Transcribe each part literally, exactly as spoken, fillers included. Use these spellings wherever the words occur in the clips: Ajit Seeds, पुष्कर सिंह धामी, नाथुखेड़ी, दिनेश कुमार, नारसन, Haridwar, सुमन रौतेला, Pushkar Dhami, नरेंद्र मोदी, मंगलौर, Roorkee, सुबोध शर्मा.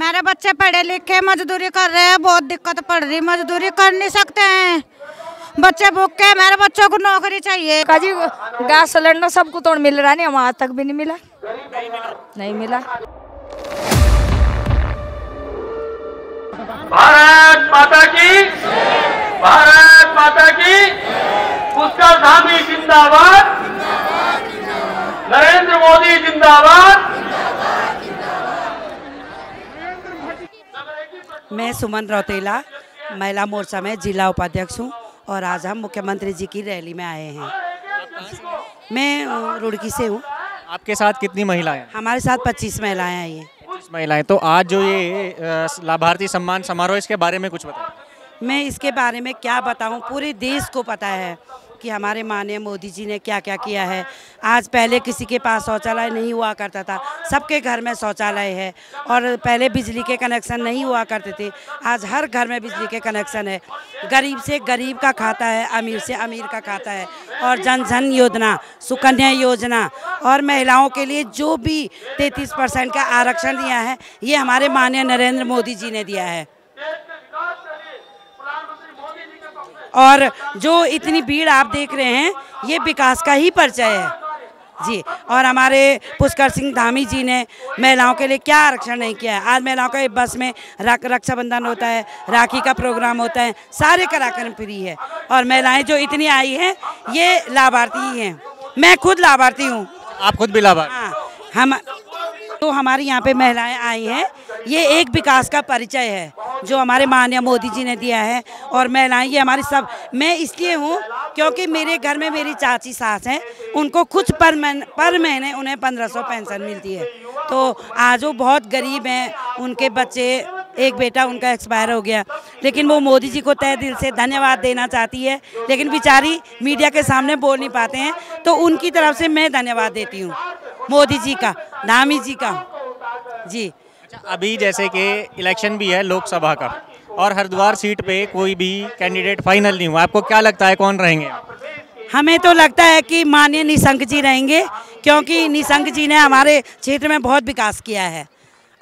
मेरे बच्चे पढ़े लिखे मजदूरी कर रहे हैं, बहुत दिक्कत पड़ रही, मजदूरी कर नहीं सकते हैं, बच्चे भूखे हैं, मेरे बच्चों को नौकरी चाहिए। काजी गैस सिलेंडर सबको तो मिल रहा नहीं, वहाँ तक भी नहीं मिला, नहीं मिला। भारत माता की, भारत माता की, पुष्कर धामी जिंदाबाद, नरेंद्र मोदी जिंदाबाद। मैं सुमन रौतेला, महिला मोर्चा में जिला उपाध्यक्ष हूँ और आज हम मुख्यमंत्री जी की रैली में आए हैं। मैं रुड़की से हूँ। आपके साथ कितनी महिलाएं? हमारे साथ पच्चीस महिलाएं आई हैं। पच्चीस महिलाएं। तो आज जो ये लाभार्थी सम्मान समारोह, इसके बारे में कुछ बताएं। मैं इसके बारे में क्या बताऊँ, पूरे देश को पता है कि हमारे माननीय मोदी जी ने क्या क्या किया है। आज पहले किसी के पास शौचालय नहीं हुआ करता था, सबके घर में शौचालय है। और पहले बिजली के कनेक्शन नहीं हुआ करते थे, आज हर घर में बिजली के कनेक्शन है। गरीब से गरीब का खाता है, अमीर से अमीर का खाता है। और जन धन योजना, सुकन्या योजना और महिलाओं के लिए जो भी तैंतीस परसेंट का आरक्षण दिया है, ये हमारे माननीय नरेंद्र मोदी जी ने दिया है। और जो इतनी भीड़ आप देख रहे हैं, ये विकास का ही परिचय है जी। और हमारे पुष्कर सिंह धामी जी ने महिलाओं के लिए क्या आरक्षण नहीं किया है। आज महिलाओं का बस में रक्षाबंधन होता है, राखी का प्रोग्राम होता है, सारे कार्यक्रम फ्री है। और महिलाएं जो इतनी आई हैं, ये लाभार्थी ही हैं। मैं खुद लाभार्थी हूँ। आप खुद भी लाभार्थी? हाँ, हम तो हमारे यहाँ पे महिलाएं आई हैं, ये एक विकास का परिचय है जो हमारे माननीय मोदी जी ने दिया है। और महिलाएं ये हमारी सब, मैं इसलिए हूँ क्योंकि मेरे घर में मेरी चाची सास हैं, उनको कुछ पर महीने पर महीने उन्हें पंद्रह सौ पेंशन मिलती है। तो आज वो बहुत गरीब हैं, उनके बच्चे, एक बेटा उनका एक्सपायर हो गया, लेकिन वो मोदी जी को तहे दिल से धन्यवाद देना चाहती है, लेकिन बेचारी मीडिया के सामने बोल नहीं पाते हैं। तो उनकी तरफ से मैं धन्यवाद देती हूँ मोदी जी का, धामी जी का जी। अभी जैसे कि इलेक्शन भी है लोकसभा का, और हरिद्वार सीट पे कोई भी कैंडिडेट फाइनल नहीं हुआ, आपको क्या लगता है कौन रहेंगे? हमें तो लगता है कि माननीय निशंक जी रहेंगे, क्योंकि निशंक जी ने हमारे क्षेत्र में बहुत विकास किया है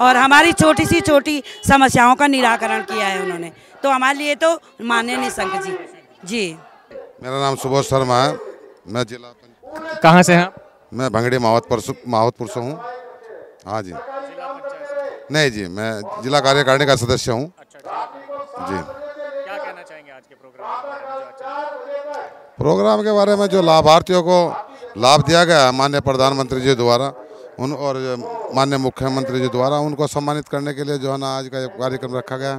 और हमारी छोटी सी छोटी समस्याओं का निराकरण किया है उन्होंने। तो हमारे लिए तो माननीय निशंक जी जी। मेरा नाम सुबोध शर्मा है, मैं जिला। कहाँ से हैं? मैं भंगड़े मावतपुर मावतपुर से हूँ। हाँ जी, नहीं जी, मैं जिला कार्यकारिणी का सदस्य हूँ। अच्छा, जी क्या कहना चाहेंगे आज के प्रोग्राम? प्रोग्राम के बारे में जो लाभार्थियों को लाभ दिया गया माननीय प्रधानमंत्री जी द्वारा उन और माननीय मुख्यमंत्री जी द्वारा, उनको सम्मानित करने के लिए जो है ना आज का कार्यक्रम रखा गया।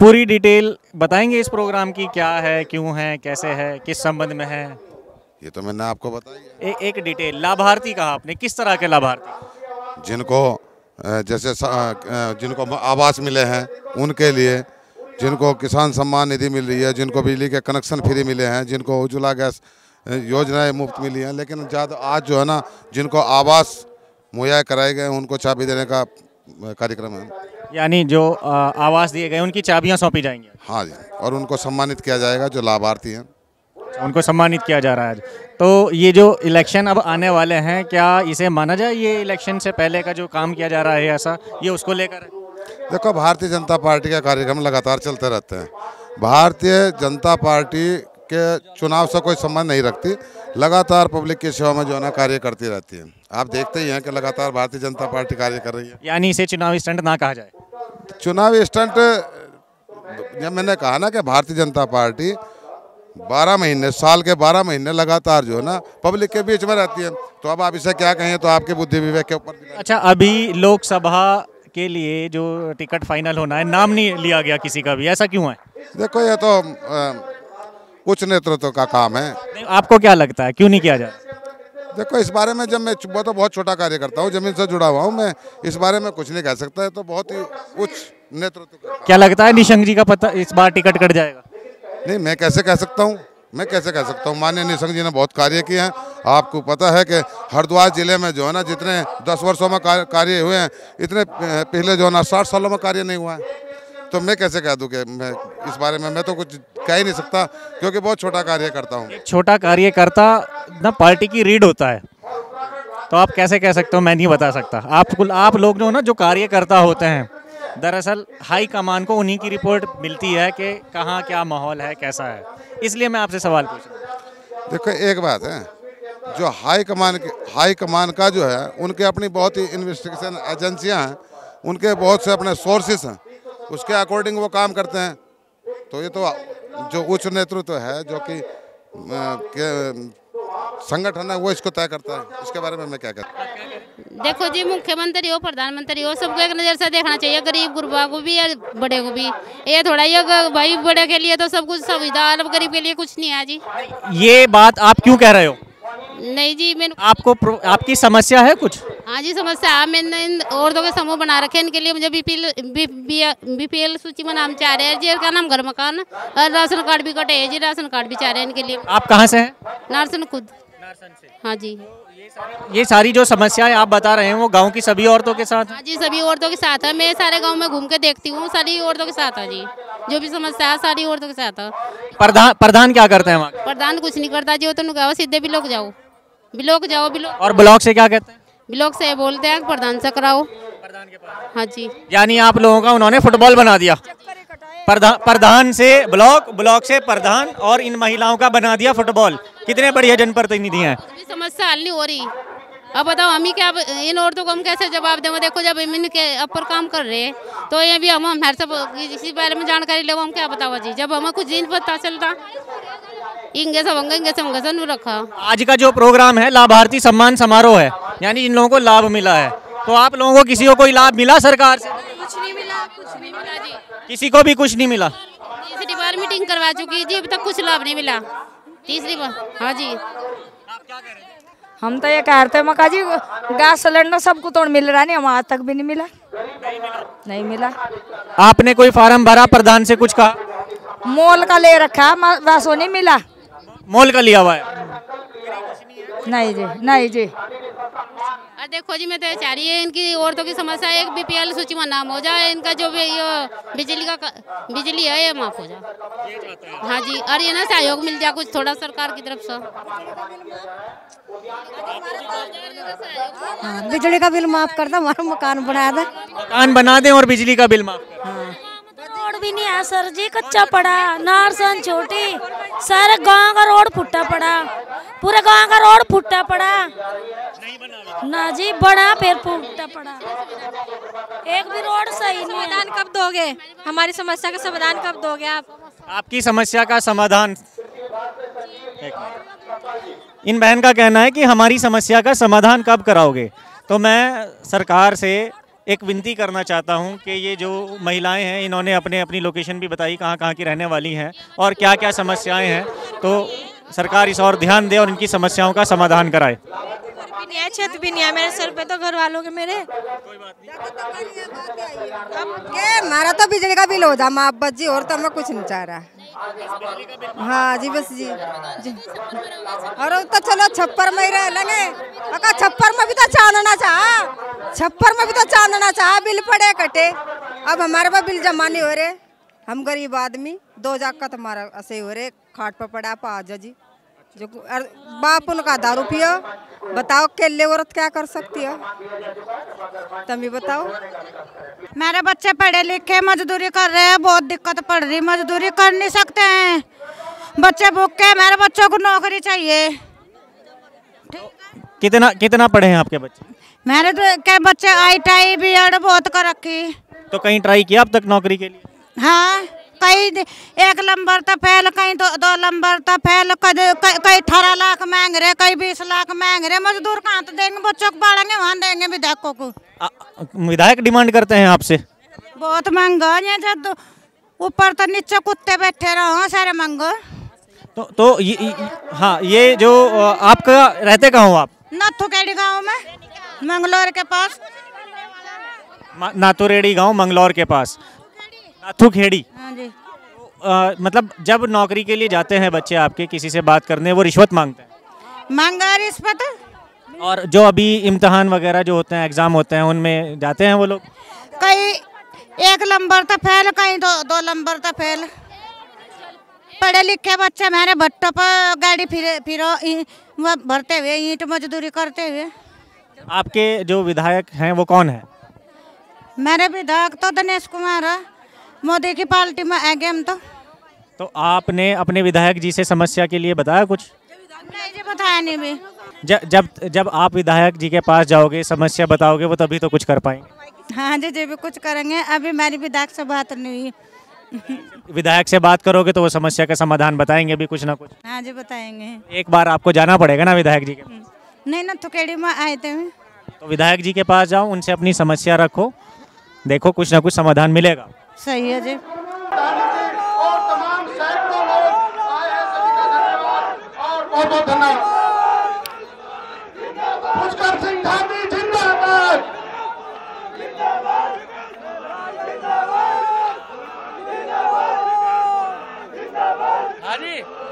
पूरी डिटेल बताएंगे इस प्रोग्राम की, क्या है, क्यों है, कैसे है, किस संबंध में है? ये तो मैंने आपको बताया। ए, एक डिटेल लाभार्थी कहा आपने, किस तरह के लाभार्थी? जिनको जैसे जिनको आवास मिले हैं उनके लिए, जिनको किसान सम्मान निधि मिल रही है, जिनको बिजली के कनेक्शन फ्री मिले हैं, जिनको उज्ज्वला गैस योजनाएं मुफ्त मिली हैं, लेकिन ज़्यादा आज जो है ना जिनको आवास मुहैया कराए गए उनको चाबी देने का कार्यक्रम है। यानी जो आवास दिए गए उनकी चाबियाँ सौंपी जाएंगी? हाँ जी, और उनको सम्मानित किया जाएगा जो लाभार्थी हैं, उनको सम्मानित किया जा रहा है। तो ये जो इलेक्शन अब आने वाले हैं, क्या इसे माना जाए ये इलेक्शन से पहले का जो काम किया जा रहा है ऐसा, ये उसको लेकर? देखो, भारतीय जनता पार्टी के कार्यक्रम लगातार चलते रहते हैं। भारतीय जनता पार्टी के चुनाव से कोई संबंध नहीं रखती, लगातार पब्लिक की सेवा में जो है ना कार्य करती रहती है। आप देखते ही हैं कि लगातार भारतीय जनता पार्टी कार्य कर रही है। यानी इसे चुनावी स्टंट ना कहा जाए? चुनावी स्टंट, जब मैंने कहा ना कि भारतीय जनता पार्टी बारह महीने, साल के बारह महीने लगातार जो है ना पब्लिक के बीच में रहती है, तो अब आप इसे क्या कहें, तो आपके बुद्धि विवेक के ऊपर। अच्छा, अभी लोकसभा के लिए जो टिकट फाइनल होना है, नाम नहीं लिया गया किसी का भी, ऐसा क्यों है? देखो, ये तो आ, कुछ नेतृत्व का काम है। आपको क्या लगता है क्यों नहीं किया जाए? देखो, इस बारे में जब मैं वो तो बहुत छोटा कार्य करता हूँ, जमीन से जुड़ा हुआ हूँ, मैं इस बारे में कुछ नहीं कह सकता है। तो बहुत ही उच्च नेतृत्व। क्या लगता है निशंक जी का पता इस बार टिकट कट जाएगा? नहीं, मैं कैसे कह सकता हूँ, मैं कैसे कह सकता हूँ। माननीय निशंक जी ने बहुत कार्य किए हैं। आपको पता है कि हरिद्वार जिले में जो है ना जितने दस वर्षों में कार्य हुए हैं, इतने पिछले जो है ना साठ सालों में कार्य नहीं हुआ है। तो मैं कैसे कह दूँ कि मैं इस बारे में मैं तो कुछ कह ही नहीं सकता, क्योंकि बहुत छोटा कार्य करता हूँ। छोटा कार्यकर्ता ना पार्टी की रीढ़ होता है, तो आप कैसे कह सकते हो, मैं नहीं बता सकता। आप आप लोग ना जो कार्यकर्ता होते हैं, दरअसल हाई कमान को उन्हीं की रिपोर्ट मिलती है कि कहाँ क्या माहौल है, कैसा है। इसलिए मैं आपसे सवाल पूछ रहा हूँ। देखो एक बात है, जो हाई कमान के हाई कमान का जो है, उनके अपनी बहुत ही इन्वेस्टिगेशन एजेंसियाँ हैं, उनके बहुत से अपने सोर्सेस हैं, उसके अकॉर्डिंग वो काम करते हैं। तो ये तो जो उच्च नेतृत्व तो है, जो कि संगठन है, वो इसको तय करता है। इसके बारे में मैं क्या कहता हूँ, देखो जी, मुख्यमंत्री हो, प्रधानमंत्री हो, सबको एक नज़र से देखना चाहिए, गरीब गुरबा को भी या बड़े को भी। ये थोड़ा ये भाई बड़े के लिए तो सब कुछ समझदार, अब गरीब के लिए कुछ नहीं है जी। ये बात आप क्यों कह रहे हो? नहीं जी, मैंने आपको आपकी समस्या है कुछ? हाँ जी समस्या है, मैंने इन औरतों के समूह बना रखे हैं, इनके लिए मुझे बीपीएल सूची में नाम चाह रहे हैं जी, का नाम घर मकान और राशन कार्ड भी कटे है जी, राशन कार्ड भी चाह रहे हैं इनके लिए। आप कहाँ से हैं? नारसन खुद। हाँ जी, ये सारी जो समस्याएं आप बता रहे हैं वो गांव की सभी औरतों के साथ? हाँ जी सभी औरतों के साथ है, मैं सारे गांव में घूम के देखती हूँ, सारी औरतों के साथ है जी, जो भी समस्या है सारी औरतों के साथ है। प्रधान प्रधान क्या करते हैं वहाँ? प्रधान कुछ नहीं करता जी, वो तो सीधे ब्लॉक जाओ ब्लॉक जाओ ब्लॉक। और ब्लॉक से क्या कहते हैं? ब्लॉक से बोलते हैं प्रधान से कराओ, प्रधान के पास। हाँ जी, यानी आप लोगों का उन्होंने फुटबॉल बना दिया, प्रधान से ब्लॉक, ब्लॉक से प्रधान, और इन महिलाओं का बना दिया फुटबॉल। कितने बढ़िया जनप्रतिनिधि हैं। समस्या हल नहीं हो रही। अब बताओ हम ही क्या, इन औरतों को हम कैसे जवाब दें? देखो जब इनके ऊपर काम कर रहे हैं तो ये भी हम हम हर सब इसी बारे में जानकारी ले, हम क्या बताओ जी, जब हमें कुछ दिन पता चलता इंगे सब इंगे सब रखा। आज का जो प्रोग्राम है लाभार्थी सम्मान समारोह है, यानी इन लोगों को लाभ मिला है, तो आप लोगों को किसी को कोई लाभ मिला सरकार से? कुछ नहीं मिला, कुछ नहीं मिला जी, किसी को भी कुछ नहीं मिला। तीसरी बार मीटिंग करवा चुकी जी, अभी तक कुछ लाभ नहीं मिला, तीसरी बार। हाँ जी, आप क्या कह रहे हैं? हम तो ये कह रहे थे मका जी, गैस सिलेंडर सबको तो मिल रहा नहीं, हम आज तक भी नहीं मिला, नहीं मिला। आपने कोई फार्म भरा, प्रधान से कुछ कहा? मोल का ले रखा, वैसो नहीं मिला, मोल का लिया हुआ है। नहीं जी, नहीं जी। अरे देखो जी, मैं तो चाह रही है इनकी औरतों की समस्या एक बीपीएल सूची में नाम हो जाए, इनका जो भी बिजली का बिजली है ये माफ हो जाए। हाँ जी, और ये ना सहयोग मिल जाए कुछ थोड़ा सरकार की तरफ से, बिजली का बिल माफ कर दो, हमारा मकान बना दे, मकान बना दे और बिजली का बिल माफ। हाँ, रोड भी नहीं है सर जी, कच्चा पड़ा, नारसन छोटी, सारे गाँव का रोड फुटा पड़ा, पूरे गांव का रोड फूटा पड़ा, नहीं बना ना जी, बड़ा फिर फूटा पड़ा, एक भी रोड सही नहीं। समाधान कब दोगे हमारी समस्या का? समाधान कब दोगे आप? आपकी समस्या का समाधान, इन बहन का कहना है कि हमारी समस्या का समाधान कब कराओगे। तो मैं सरकार से एक विनती करना चाहता हूं कि ये जो महिलाएं हैं, इन्होंने अपने अपनी लोकेशन भी बताई, कहाँ कहाँ की रहने वाली हैं और क्या क्या समस्याएँ हैं, तो सरकार इस और ध्यान दे और इनकी समस्याओं का समाधान कराए। छत भी नहीं है मेरे सर पे, तो घर वालों के मेरे कोई बात नहीं, हमारा तो बिजली का बिल हो जाए माफ बस जी, और तो हमें कुछ नहीं चाह रहा। हाँ जी बस जी, और तो चलो छप्पर में ही रह लेंगे, छप्पर में भी तो चांदना चाह, छप्पर में भी तो चांदना चाह, बिल पड़े कटे, अब हमारे पास बिल जमा नहीं हो रहे, हम गरीब आदमी, दो जाग का तुम्हारा ऐसे हो रहे, खाट पर पड़ा पाँच जी, जो बाप उनका दारू पियो, बताओ अकेले औरत क्या कर सकती हो, तुम ही बताओ। मेरे बच्चे पढ़े लिखे मजदूरी कर रहे हैं, बहुत दिक्कत पड़ रही, मजदूरी कर नहीं सकते हैं, बच्चे भूखे, मेरे बच्चों को नौकरी चाहिए। कितना कितना पढ़े हैं आपके बच्चे? मेरे तो क्या बच्चे आई टाई बी एड बहुत कर रखी। तो कहीं ट्राई किया अब तक नौकरी के लिए? हाँ, कई एक नंबर तो फैल, कहीं दो, दो नंबर तो फैल, कई अठारह लाख मांग रहे, कई बीस लाख मांग रहे, मजदूर कहाँ तो देंगे, बच्चों को पालेंगे वहाँ देंगे विधायकों को। आ, विधायक डिमांड करते हैं आपसे? बहुत महंगा ये, जब ऊपर तो नीचे कुत्ते बैठे रहो सारे महंगो। तो तो ये, ये हाँ, ये जो आपका रहते कहाँ हो आप? नाथुकेड़ी गाँव में, मंगलौर के पास, नाथुरेड़ी गाँव मंगलौर के पास, नाथुखेड़ी। हाँ जी। आ, मतलब जब नौकरी के लिए जाते हैं बच्चे आपके किसी से बात करने, वो रिश्वत मांगते हैं? मांगा रिश्वत। और जो अभी इम्तिहान वगैरह जो होते हैं, एग्जाम होते हैं, उनमें जाते हैं वो लोग? कहीं एक नंबर तो फेल, कहीं दो दो नंबर तो फेल, पढ़े लिखे बच्चे मेरे भट्टों पर गाड़ी फिर फिरो भरते हुए, ईंट मजदूरी करते हुए। आपके जो विधायक हैं वो कौन है? मेरे विधायक तो दिनेश कुमार है, मोदी की पार्टी में आगे हम तो। तो आपने अपने विधायक जी से समस्या के लिए बताया कुछ? नहीं जी, बताया नहीं भी। जब जब जब आप विधायक जी के पास जाओगे, समस्या बताओगे, वो तभी तो कुछ कर पाएंगे। हाँ जी जी, भी कुछ करेंगे। अभी मेरी विधायक से बात नहीं हुई। विधायक से बात करोगे तो वो समस्या का समाधान बताएंगे भी कुछ ना कुछ। हाँ जी बताएंगे। एक बार आपको जाना पड़ेगा ना विधायक जी के पास? नहीं ना, थुकेड़ी में आए थे। तो विधायक जी के पास जाओ, उनसे अपनी समस्या रखो, देखो कुछ ना कुछ समाधान मिलेगा। सही है जी। Hadi